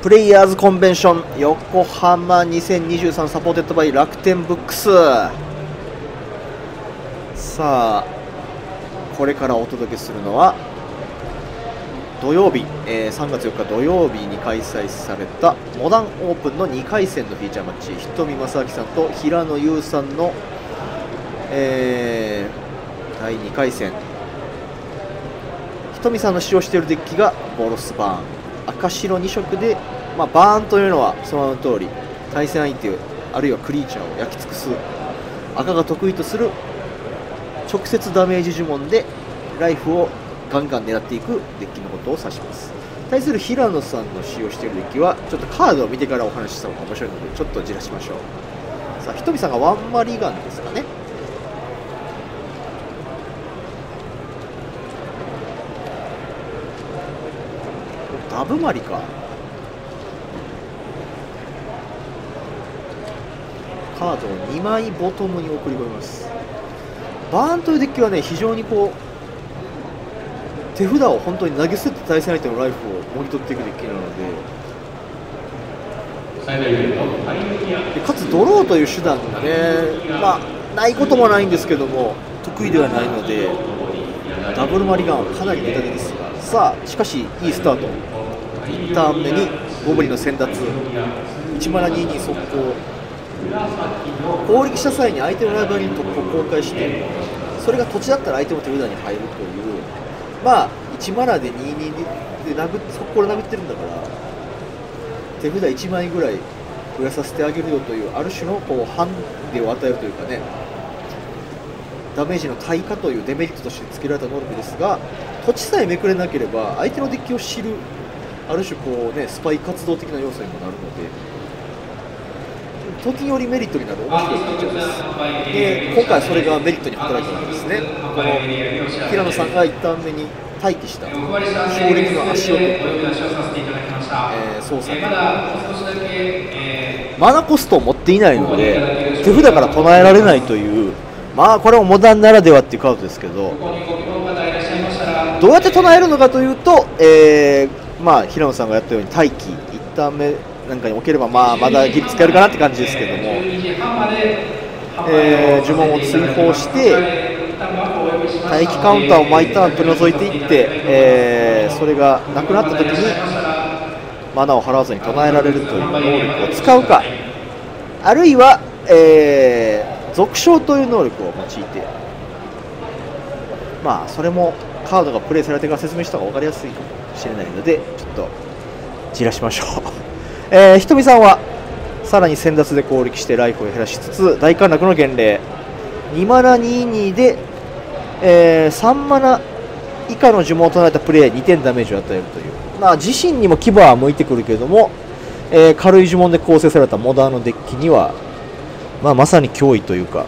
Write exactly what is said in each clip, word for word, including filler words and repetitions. プレイヤーズコンベンション横浜にせんにじゅうさんサポーテッドバイ楽天ブックス。さあこれからお届けするのは土曜日、えー、さんがつよっか土曜日に開催されたモダンオープンのにかいせんのフィーチャーマッチ、瞳正明さんと平野優さんの、えー、だいにかいせん。瞳さんの使用しているデッキがボロスバーン赤白に色で、まあ、バーンというのはその名の通り対戦相手あるいはクリーチャーを焼き尽くす、赤が得意とする直接ダメージ呪文でライフをガンガン狙っていくデッキのことを指します。対する平野さんの使用しているデッキはちょっとカードを見てからお話しした方が面白いのでちょっとじらしましょう。さあひとみさんがワンマリガンですかね。ダブマリか。カードをにまいボトムに送り込みます。バーンというデッキはね、非常にこう手札を本当に投げ捨てて対戦相手のライフをもぎ取っていくデッキなの で, でかつドローという手段がね、まあないこともないんですけども得意ではないので、ダブルマリガンはかなりネタ手です。さあしかしいいスタート、いちターン目にゴブリンの先達、いちマナにじゅうに速攻、攻撃した際に相手のライバルに特攻を公開してそれが土地だったら相手も手札に入るという、まあいちマナでにじゅうにで殴って速攻で殴ってるんだから手札いちまいぐらい増やさせてあげるよという、ある種のこうハンデを与えるというかね、ダメージの対価というデメリットとしてつけられた能力ですが、土地さえめくれなければ相手のデッキを知る、ある種こう、ね、スパイ活動的な要素にもなるので時によりメリットになる大きいフィーチャーです。で今回はそれがメリットに働いたんですね。この平野さんがいちターン目に待機した勝利の足音という操作、マナコストを持っていないので手札から唱えられないという、まあこれもモダンならではっていうカードですけど、どうやって唱えるのかというと、えーまあ、平野さんがやったように待機いちターン目なんかに置ければ、まあ、まだギリ使えるかなって感じですけども、えー、呪文を追放して待機カウンターを毎ターン取り除いていって、えー、それがなくなった時にマナを払わずに唱えられるという能力を使うか、あるいは、えー、続唱という能力を用いて、まあそれもカードがプレイされてから説明した方が分かりやすいかもしれないのでちょっとじらしましょう、えー、ひとみさんはさらに先達で攻撃してライフを減らしつつ大陥落の幻霊にマナにじゅうにで、えー、さんマナ以下の呪文を唱えたプレイヤーににてんダメージを与えるという、まあ、自身にも牙は向いてくるけれども、えー、軽い呪文で構成されたモダンのデッキには、まあ、まさに脅威というか、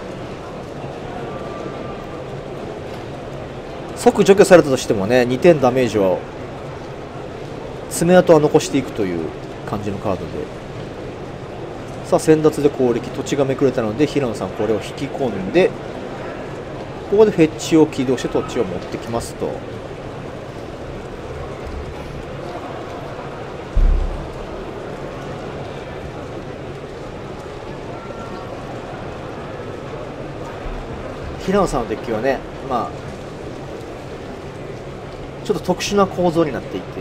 即除去されたとしてもねにてんダメージは爪痕は残していくという感じのカードで、さあ先達で攻撃土地がめくれたので平野さんこれを引き込んでここでフェッチを起動して土地を持ってきますと、平野さんのデッキはね、まあちょっと特殊な構造になっていて、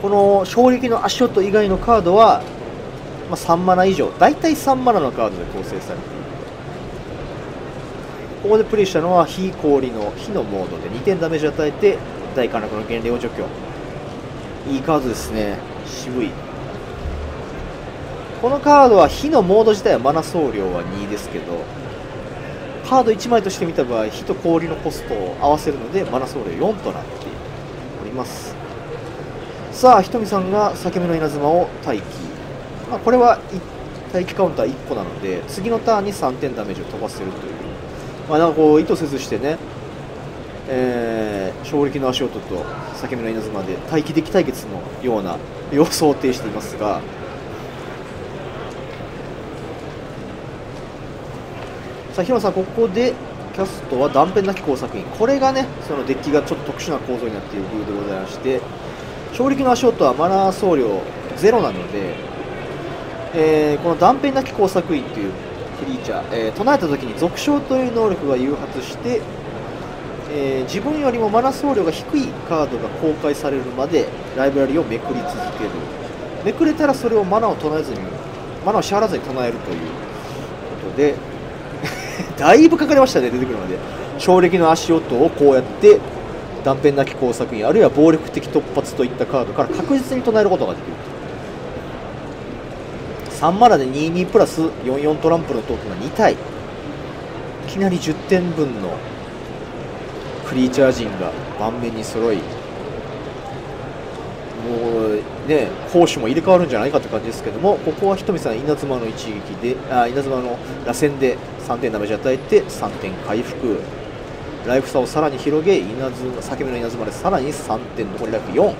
この衝撃の足音以外のカードは、まあ、さんマナ以上大体さんマナのカードで構成されている。ここでプレイしたのは火氷の火のモードでにてんダメージを与えて大陥落の幻霊を除去、いいカードですね。渋い。このカードは火のモード自体はマナ総量はにですけどカードいちまいとして見た場合火と氷のコストを合わせるのでマナ総量よんとなっております。さあひとみさんが裂け目の稲妻を待機、まあ、これは待機カウンターいっこなので次のターンにさんてんダメージを飛ばせるという、まあ、なんかこう意図せずしてね、えー、衝撃の足音と裂け目の稲妻で待機的対決のような様相を呈していますが、さあ平野さんここでキキャストは断片なき工作員、これがねそのデッキがちょっと特殊な構造になっている理由でございまして、衝撃の足音はマナー総量ゼロなので、えー、この断片なき工作員というクリーチャー、えー、唱えた時に俗称という能力が誘発して、えー、自分よりもマナー総量が低いカードが公開されるまでライブラリをめくり続ける、めくれたらそれをマナーを唱えずにマナーを支払わずに唱えるということでだいぶかかりましたね、出てくるまで。衝撃の足音をこうやって断片なき工作員あるいは暴力的突発といったカードから確実に唱えることができる。さんマナでにじゅうにプラスよんじゅうよんトランプのトークがに体、いきなりじゅってんぶんのクリーチャー陣が盤面に揃い、もうね攻守も入れ替わるんじゃないかって感じですけども、ここはひとみさん稲妻の一撃であ稲妻の螺旋でさんてんダメージ与えてさんてん回復、ライフ差をさらに広げ稲妻裂け目の稲妻でさらにさんてん残りライフよん、こ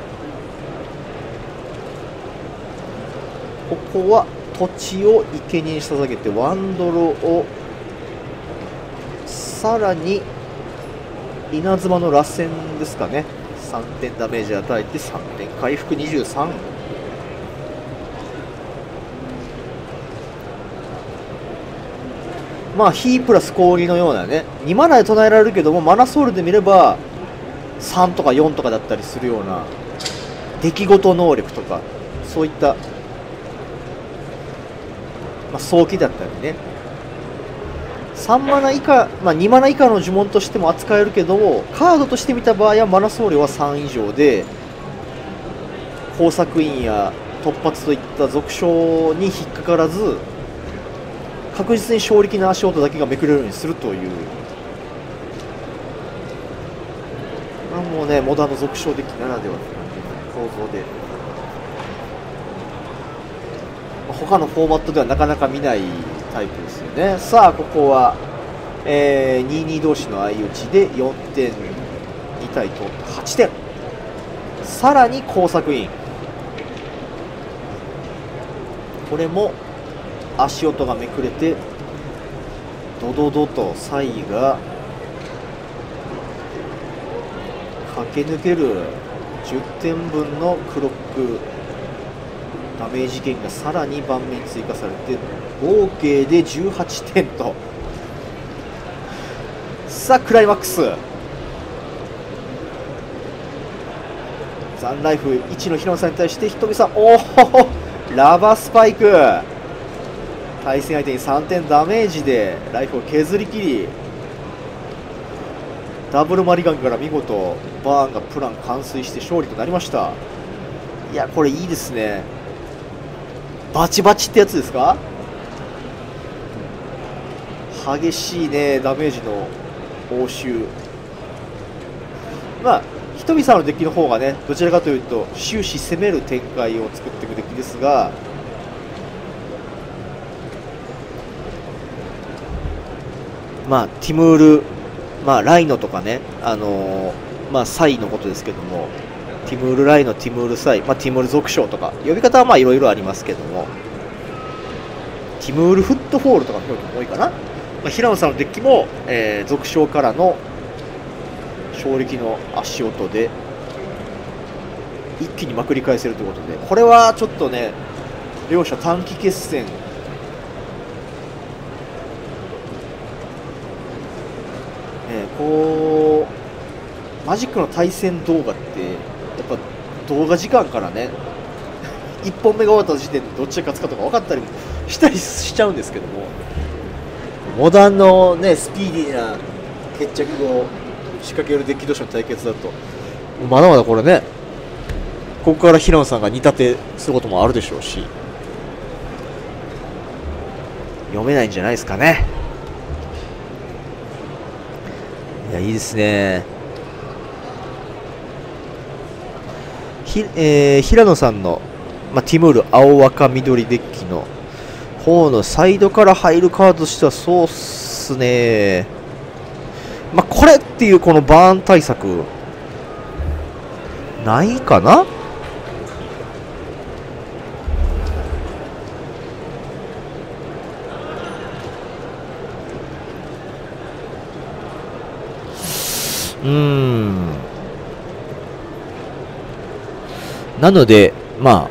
こは土地を生贄に捧げてワンドローをさらに稲妻の螺旋ですかねさんてんダメージ与えてさんてん回復にじゅうさん、まあ火プラス氷のようなねにマナで唱えられるけどもマナソウルで見ればさんとかよんとかだったりするような出来事能力とかそういったまあ、早期だったりねさんマナ以下、まあ、にマナ以下の呪文としても扱えるけどもカードとして見た場合はマナ総量はさん以上で工作員や突発といった俗称に引っかからず確実に衝撃の足音だけがめくれるようにするという、まあ、もうねモダンの俗称デッキならではって感じの構造で。他のフォーマットではなかなか見ないタイプですよね。さあここは、えー、にじゅうに同士の相打ちでよんてんに対とはちてん、さらに工作員これも足音がめくれてドドドとサイが駆け抜けるじゅってんぶんのクロックダメージ減がさらに盤面に追加されて合計でじゅうはってんと。さあクライマックス、残ライフいちの平野さんに対してひとみさん、おおラバースパイク、対戦相手にさんてんダメージでライフを削りきり、ダブルマリガンから見事バーンがプラン完遂して勝利となりました。いやこれいいですね、バチバチってやつですか、激しいねダメージの応酬。まあひとみさんのデッキの方がねどちらかというと終始攻める展開を作っていくデッキですが、まあティムール、まあ、ライノとかねあのー、まあサイのことですけどもティムールライのティムールサイ、まあ、ティムール俗称とか呼び方はまあいろいろありますけども、ティムールフットフォールとかの表記も多いかな、まあ、平野さんのデッキも、えー、俗称からの衝撃の足音で一気にまくり返せるということで、これはちょっとね両者短期決戦えー、こうマジックの対戦動画ってやっぱ動画時間からねいっぽんめが終わった時点でどっちが勝つかとか分かったりもしたりしちゃうんですけども、モダンのねスピーディーな決着を仕掛けるデッキ同士の対決だとまだまだこれねここから平野さんが煮立てすることもあるでしょうし読めないんじゃないですかね。いやいいですね、ひえー、平野さんの、まあ、ティムール青赤緑デッキの方のサイドから入るカードとしてはそうっすね、まあ、これっていうこのバーン対策ないかな。うーん。なので、まあ、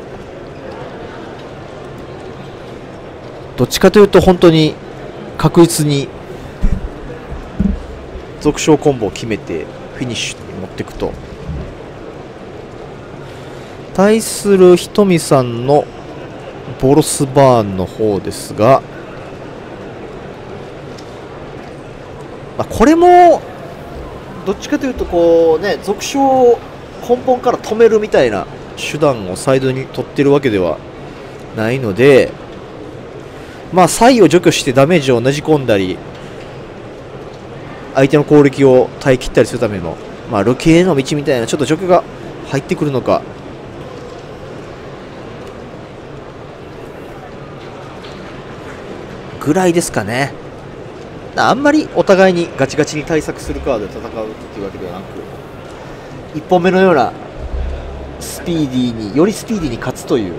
どっちかというと本当に確実に続賞コンボを決めてフィニッシュに持っていくと。対するひとみさんのボロスバーンの方ですが、まあ、これもどっちかというとこうね、続賞を根本から止めるみたいな手段をサイドに取ってるわけではないので、まあ差異を除去してダメージをねじ込んだり相手の攻撃を耐え切ったりするための、まあ、流刑への道みたいなちょっと除去が入ってくるのか。ぐらいですかね。あんまりお互いにガチガチに対策するカードで戦うっていうわけではなく、いっぽんめのようなスピーディーによりスピーディーに勝つという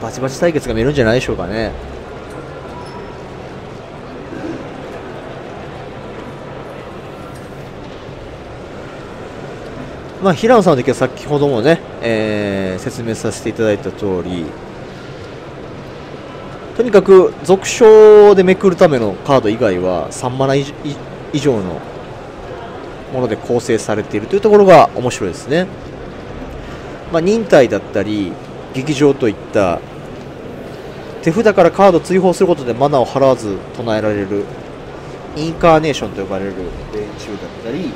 バチバチ対決が見えるんじゃないでしょうかね。まあ、平野さんの時は先ほどもね、えー、説明させていただいた通り、とにかく続賞でめくるためのカード以外はさんマナ以上のもので構成されているというところが面白いですね。まあ、忍耐だったり劇場といった手札からカードを追放することでマナを払わず唱えられるインカーネーションと呼ばれる連中だったり、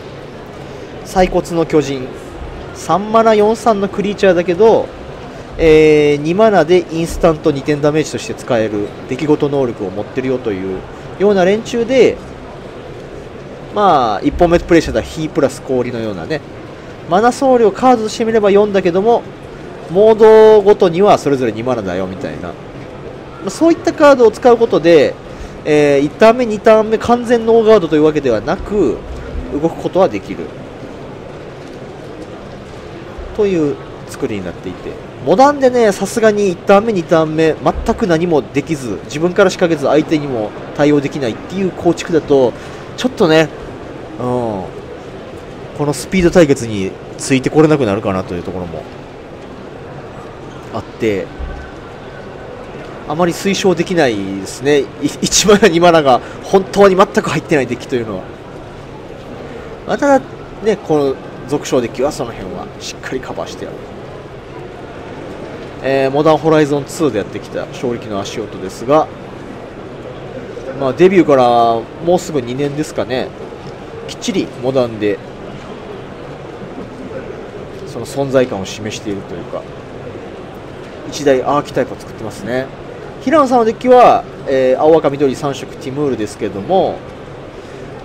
採骨の巨人さんマナよんさんのクリーチャーだけど、えー、にマナでインスタントにてんダメージとして使える出来事能力を持ってるよというような連中で、まあいっぽんめプレイしてた火プラス氷のようなね、マナ総量カードとしてみればよんだけどもモードごとにはそれぞれにマナだよみたいな、そういったカードを使うことで、えー、いちターン目にターン目完全ノーガードというわけではなく動くことはできるという作りになっていて、モダンでねさすがにいちターン目にターン目全く何もできず自分から仕掛けず相手にも対応できないっていう構築だとちょっとね、うん、このスピード対決についてこれなくなるかなというところもあって、あまり推奨できないですね。いちマナにマナが本当に全く入ってないデッキというのは。またねこの続賞デッキはその辺はしっかりカバーしてやる。えー、モダンホライゾンツーでやってきた勝力の足音ですが、まあ、デビューからもうすぐにねんですかね、きっちりモダンでその存在感を示しているというか一大アーキタイプを作ってますね。平野さんのデッキは、えー、青赤緑さん色ティムールですけれども、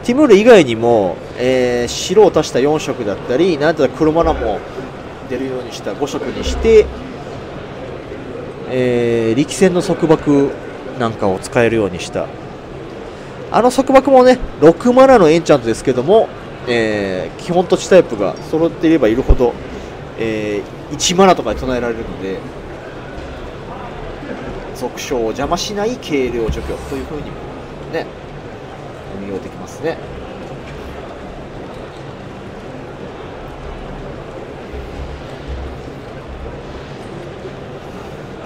ティムール以外にも、えー、白を足したよん色だったり、なんだったら黒マナも出るようにしたご色にして、えー、力戦の束縛なんかを使えるようにしたあの束縛もねろくマナのエンチャントですけども、えー、基本と地タイプが揃っていればいるほど、えー、いちマナとかで唱えられるので続賞を邪魔しない軽量除去というふうにもね運用できますね。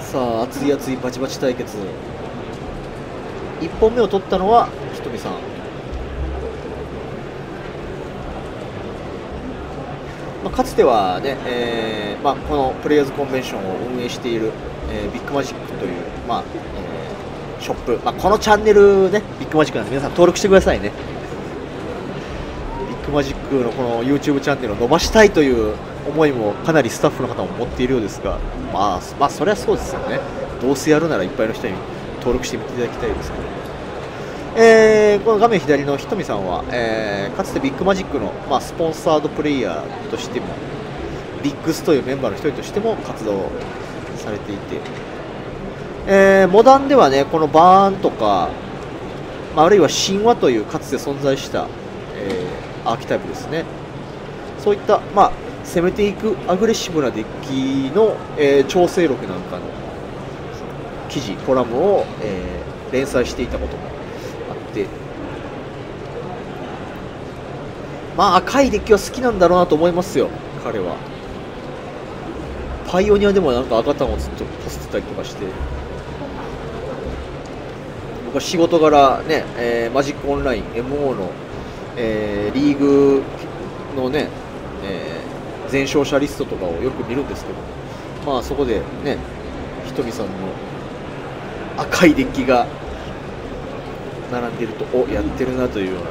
さあ熱い熱いバチバチ対決、いっぽんめを取ったのはひとみさん。まあ、かつてはね、えーまあ、このプレイヤーズコンベンションを運営している、えー、ビッグマジックという、まあえー、ショップ、まあ、このチャンネルねビッグマジックなんで皆さん登録してくださいね。ビッグマジックのこの YouTube チャンネルを伸ばしたいという思いもかなりスタッフの方も持っているようですが、まあ、まあそれはそうですよね。どうせやるならいっぱいの人に登録してみていただきたいですけど、えー、この画面左のひとみさんは、えー、かつてビッグマジックの、まあ、スポンサードプレイヤーとしてもビッグスというメンバーの一人としても活動されていて、えー、モダンではねこのバーンとか、まあ、あるいは神話というかつて存在した、えー、アーキタイプですね。そういった、まあ攻めていくアグレッシブなデッキの、えー、調整録なんかの記事コラムを、えー、連載していたこともあって、まあ赤いデッキは好きなんだろうなと思いますよ、彼は。パイオニアでもなんか赤単をずっとこすってたりとかして、僕は仕事柄ね、えー、マジックオンライン エムオー の、えー、リーグのね、えー、全勝者リストとかをよく見るんですけど、まあそこでね、ひとみさんの赤いデッキが並んでると、お、やってるなというような。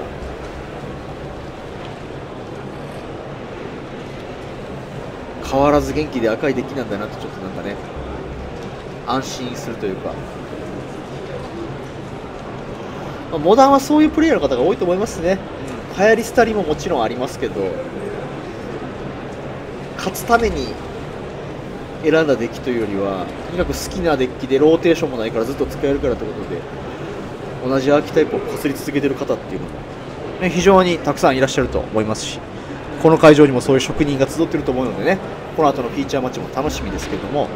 変わらず元気で赤いデッキなんだなと、ちょっとなんかね、安心するというか、まあ、モダンはそういうプレイヤーの方が多いと思いますね。流行り廃りももちろんありますけど、勝つために選んだデッキというよりは、とにかく好きなデッキでローテーションもないからずっと使えるからということで、同じアーキタイプをこすり続けてる方っていうのも、ね、非常にたくさんいらっしゃると思いますし。この会場にもそういう職人が集っていると思うのでね、この後のフィーチャーマッチも楽しみですけれども、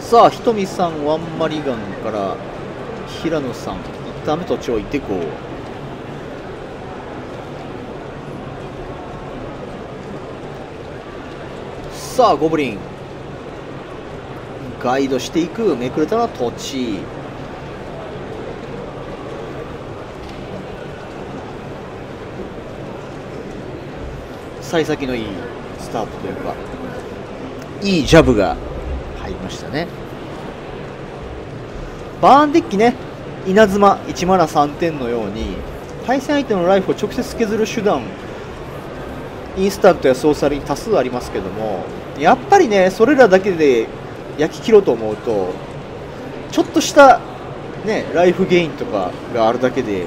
さあ、ひとみさん、ワンマリガンから平野さん、痛めとちょいてこう、さあ、ゴブリン、ガイドしていく、めくれたら土地。幸先のいいスタートというか、いいジャブが入りましたね。バーンデッキね、稲妻いちまるさんてんのように対戦相手のライフを直接削る手段、インスタントやソーサルに多数ありますけども、やっぱりね、それらだけで焼き切ろうと思うと、ちょっとした、ね、ライフゲインとかがあるだけで、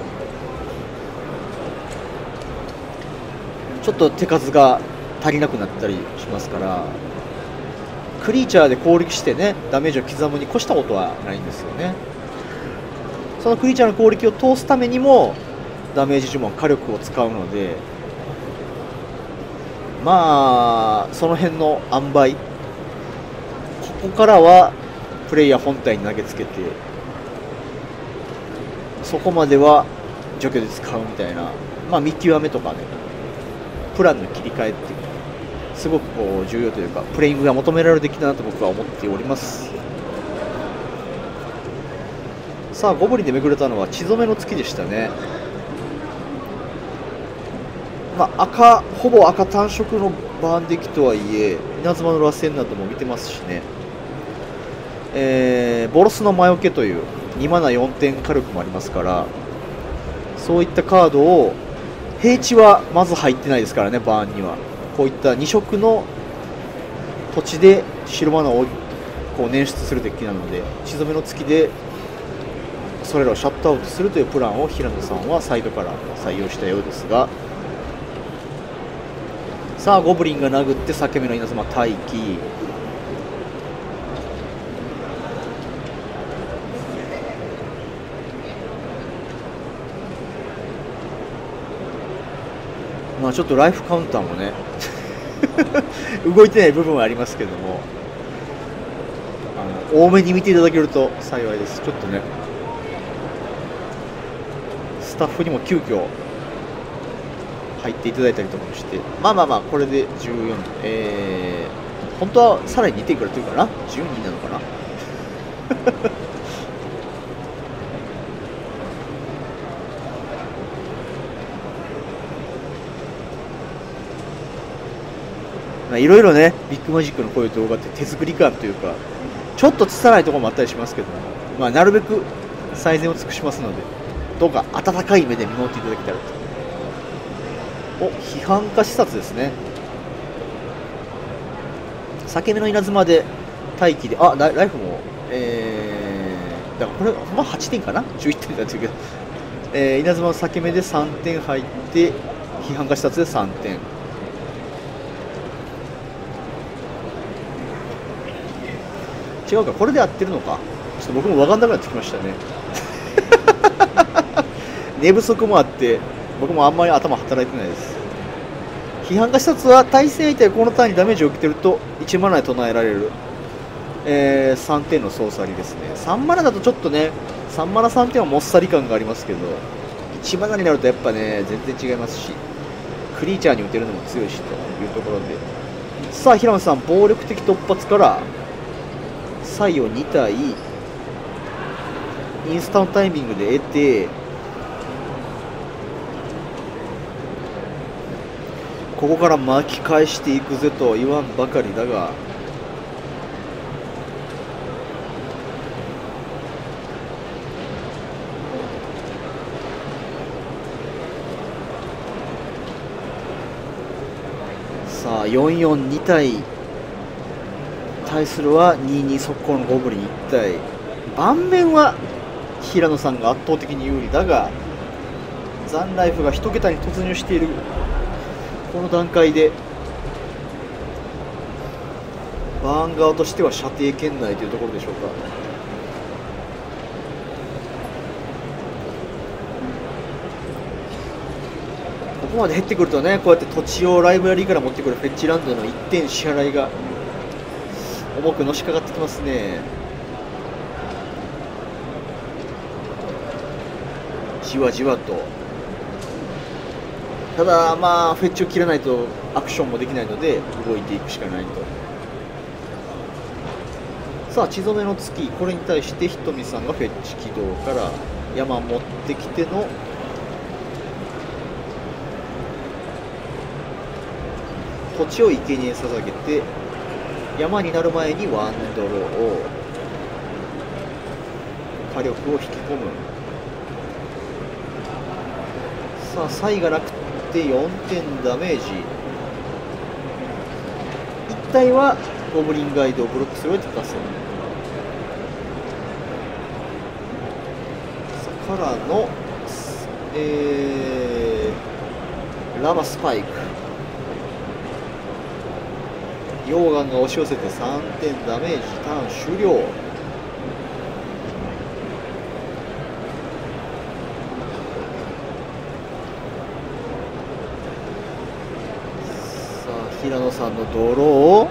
ちょっと手数が足りなくなったりしますから、クリーチャーで攻撃してね、ダメージを刻むに越したことはないんですよね。そのクリーチャーの攻撃を通すためにもダメージ呪文、火力を使うので、まあその辺の塩梅、ここからはプレイヤー本体に投げつけて、そこまでは除去で使うみたいな、まあ見極めとかね、プランの切り替えっていうのはすごくこう重要というか、プレイングが求められるできたなと僕は思っております。さあ、ゴブリンでめくれたのは血染めの月でしたね。まあ赤、ほぼ赤単色のバーンデッキとはいえ、稲妻の螺旋なども見てますしね、えー、ボロスの魔除けというにマナよんてん火力もありますから、そういったカードを、平地はまず入ってないですからね、バーンには。こういったに色の土地で白マナをこう捻出するデッキなので、血染めの月でそれらをシャットアウトするというプランを平野さんはサイドから採用したようですが、さあ、ゴブリンが殴って裂け目の稲妻待機。まあちょっとライフカウンターもね動いてない部分はありますけども、あの多めに見ていただけると幸いです。ちょっとね、スタッフにも急遽入っていただいたりとかもして、まあまあまあこれでじゅうよん、えー、本当はさらににてんくらいというかな、じゅうになのかないろいろね、ビッグマジックのこういう動画って手作り感というか、ちょっと拙いところもあったりしますけども、まあ、なるべく最善を尽くしますので、どうか温かい目で見守っていただけたらと。お、批判家視察ですね。裂け目の稲妻で待機で、あ、ライフも、えー、だからこれ、まあ、はちてんかな、じゅういってんだったけど、えー、稲妻の裂け目でさんてん入って、批判家視察でさんてん。違うか、これで合ってるのか、ちょっと僕も分かんなくなってきましたね寝不足もあって僕もあんまり頭働いてないです。批判が視察は対戦相手がこのターンにダメージを受けてるといちマナで唱えられる、えー、さんてんの操作にですね、さんマナだとちょっとね、サンマラさんってはもっさり感がありますけど、一バナになるとやっぱね全然違いますし、クリーチャーに打てるのも強いしというところで、さあ平野さん、暴力的突発からサイをに体インスタントタイミングで得て、ここから巻き返していくぜと言わんばかりだが、さあよんよんに体対するはにに速攻のゴブリンいち体、盤面は平野さんが圧倒的に有利だが、残ライフがいち桁に突入しているこの段階でバーン側としては射程圏内というところでしょうか。ここまで減ってくるとね、こうやって土地をライブラリーから持ってくるフェッチランドのいってん支払いが重くのしかかってきますね。じわじわと、ただまあフェッチを切らないとアクションもできないので動いていくしかないと。さあ血染めの月、これに対してひとみさんがフェッチ起動から山持ってきての土地を生贄捧げて、山になる前にワンドローを火力を引き込む。さあサイが楽でよんてんダメージ、一体はゴブリンガイドをブロックするように出す。さからの、えー、ラバスパイク、溶岩が押し寄せてさんてんダメージ、ターン終了。平野さんのドロ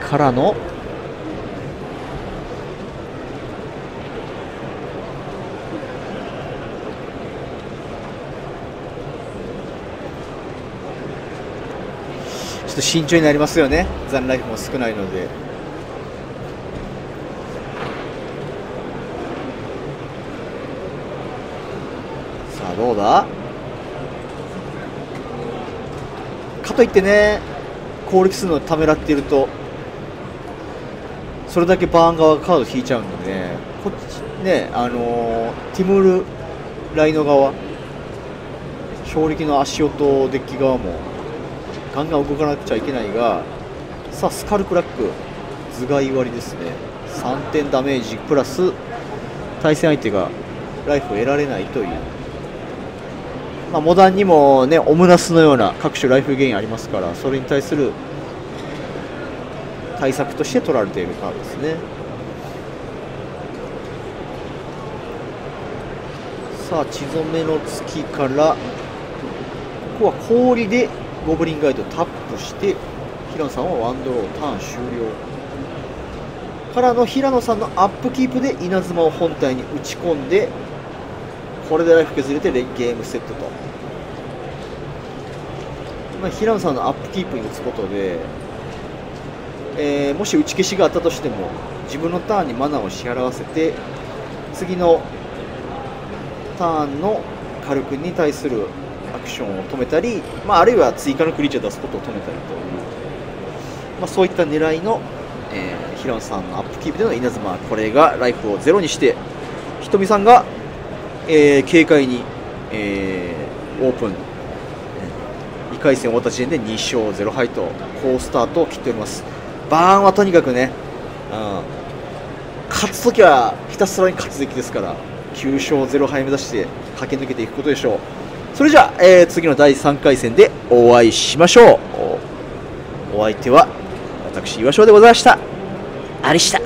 ーからのちょっと慎重になりますよね、残ライフも少ないので。さあどうだ、かといってね、攻撃するのをためらっているとそれだけバーン側がカード引いちゃうので、ね、こっちね、あのー、ティムール・ライノ側、勝力の足音デッキ側もガンガン動かなくちゃいけないが、さあスカルクラック、頭蓋割りですね、さんてんダメージプラス対戦相手がライフを得られないという。まあモダンにもね、オムナスのような各種ライフゲインありますから、それに対する対策として取られているカードですね。さあ血染めの月から、ここは氷でゴブリンガイドをタップして、平野さんはワンドローターン終了からの平野さんのアップキープで稲妻を本体に打ち込んで、これでライフ削れてゲームセットと、まあ、平野さんのアップキープに打つことで、えー、もし打ち消しがあったとしても自分のターンにマナーを支払わせて、次のターンの火力に対するアクションを止めたり、まあ、あるいは追加のクリーチャーを出すことを止めたりという、まあ、そういった狙いの、えー、平野さんのアップキープでの稲妻、これがライフをゼロにして、ひとみさんがえー、軽快に、えー、オープンにかい戦終わった時点でに勝ゼロ敗と好スタートを切っております。バーンはとにかくね、うん、勝つときはひたすらに勝つべきですから、きゅう勝ゼロ敗目指して駆け抜けていくことでしょう。それじゃあ、えー、次のだいさんかい戦でお会いしましょう。 お, お相手は私岩翔でございました。ありした。